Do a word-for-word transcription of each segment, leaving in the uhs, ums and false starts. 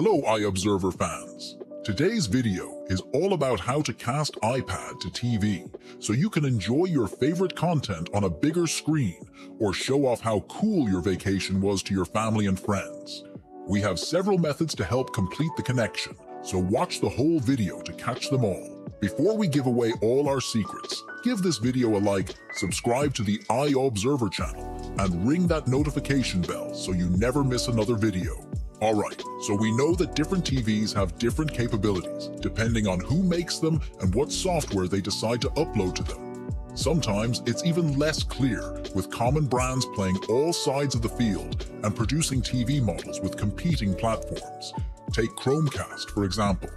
Hello iObserver fans! Today's video is all about how to cast iPad to T V so you can enjoy your favorite content on a bigger screen or show off how cool your vacation was to your family and friends. We have several methods to help complete the connection, so watch the whole video to catch them all. Before we give away all our secrets, give this video a like, subscribe to the iObserver channel, and ring that notification bell so you never miss another video. Alright, so we know that different T Vs have different capabilities, depending on who makes them and what software they decide to upload to them. Sometimes it's even less clear, with common brands playing all sides of the field and producing T V models with competing platforms. Take Chromecast, for example.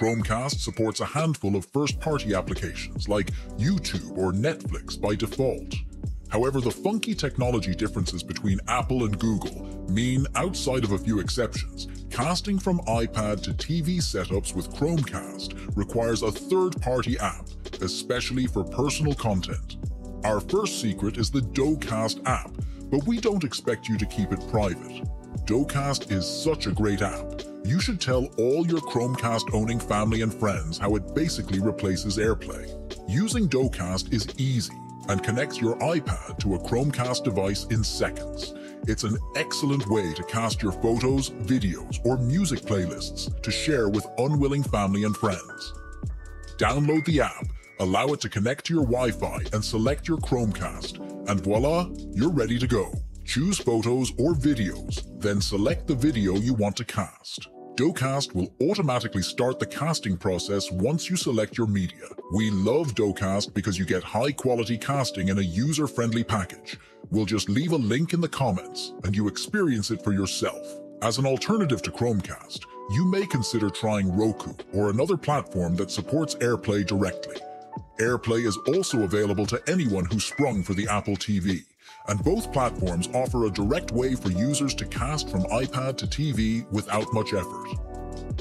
Chromecast supports a handful of first-party applications like YouTube or Netflix by default. However, the funky technology differences between Apple and Google mean, outside of a few exceptions, casting from iPad to T V setups with Chromecast requires a third-party app, especially for personal content. Our first secret is the DoCast app, but we don't expect you to keep it private. DoCast is such a great app. You should tell all your Chromecast-owning family and friends how it basically replaces AirPlay. Using DoCast is easy and connects your iPad to a Chromecast device in seconds. It's an excellent way to cast your photos, videos, or music playlists to share with unwilling family and friends. Download the app, allow it to connect to your Wi-Fi, and select your Chromecast, and voila, you're ready to go. Choose photos or videos, then select the video you want to cast. DoCast will automatically start the casting process once you select your media. We love DoCast because you get high-quality casting in a user-friendly package. We'll just leave a link in the comments, and you experience it for yourself. As an alternative to Chromecast, you may consider trying Roku or another platform that supports AirPlay directly. AirPlay is also available to anyone who sprung for the Apple T V. And both platforms offer a direct way for users to cast from iPad to T V without much effort.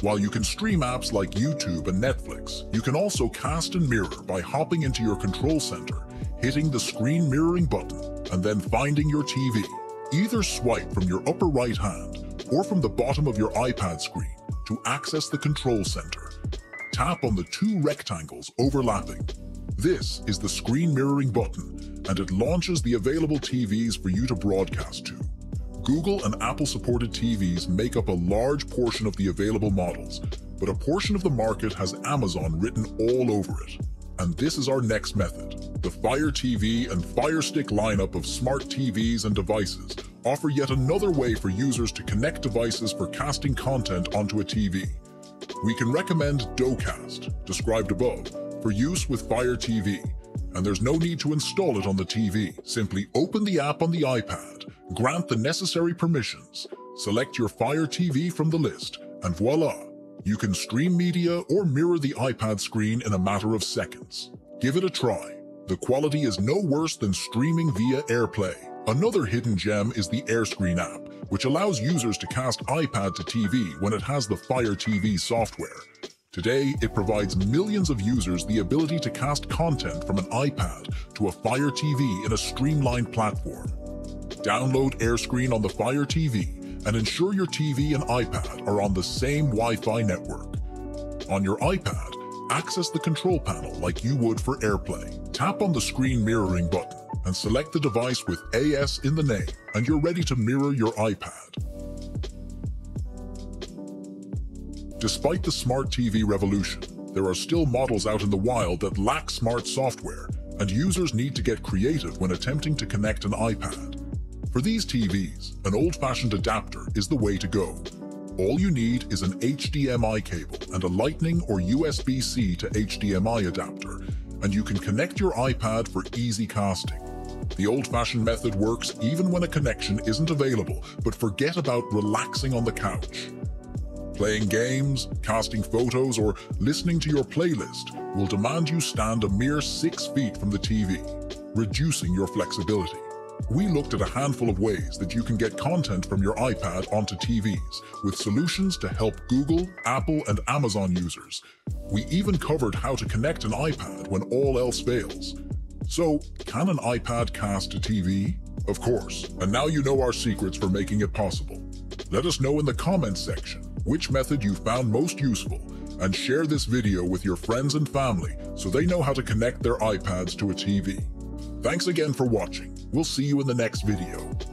While you can stream apps like YouTube and Netflix, you can also cast and mirror by hopping into your control center, hitting the screen mirroring button, and then finding your T V. Either swipe from your upper right hand or from the bottom of your iPad screen to access the control center. Tap on the two rectangles overlapping. This is the screen mirroring button, and it launches the available T Vs for you to broadcast to. Google and Apple-supported T Vs make up a large portion of the available models, but a portion of the market has Amazon written all over it. And this is our next method. The Fire T V and Fire Stick lineup of smart T Vs and devices offer yet another way for users to connect devices for casting content onto a T V. We can recommend DoCast, described above, for use with Fire T V, and there's no need to install it on the T V. Simply open the app on the iPad, grant the necessary permissions, select your Fire T V from the list, and voila! You can stream media or mirror the iPad screen in a matter of seconds. Give it a try. The quality is no worse than streaming via AirPlay. Another hidden gem is the AirScreen app, which allows users to cast iPad to T V when it has the Fire T V software. Today, it provides millions of users the ability to cast content from an iPad to a Fire T V in a streamlined platform. Download AirScreen on the Fire T V and ensure your T V and iPad are on the same Wi-Fi network. On your iPad, access the control panel like you would for AirPlay. Tap on the screen mirroring button and select the device with A S in the name, and you're ready to mirror your iPad. Despite the smart T V revolution, there are still models out in the wild that lack smart software, and users need to get creative when attempting to connect an iPad. For these T Vs, an old-fashioned adapter is the way to go. All you need is an H D M I cable and a Lightning or U S B C to H D M I adapter, and you can connect your iPad for easy casting. The old-fashioned method works even when a connection isn't available, but forget about relaxing on the couch. Playing games, casting photos, or listening to your playlist will demand you stand a mere six feet from the T V, reducing your flexibility. We looked at a handful of ways that you can get content from your iPad onto T Vs, with solutions to help Google, Apple, and Amazon users. We even covered how to connect an iPad when all else fails. So, can an iPad cast to T V? Of course, and now you know our secrets for making it possible. Let us know in the comments section. which method you found most useful, and share this video with your friends and family so they know how to connect their iPads to a T V. Thanks again for watching. We'll see you in the next video.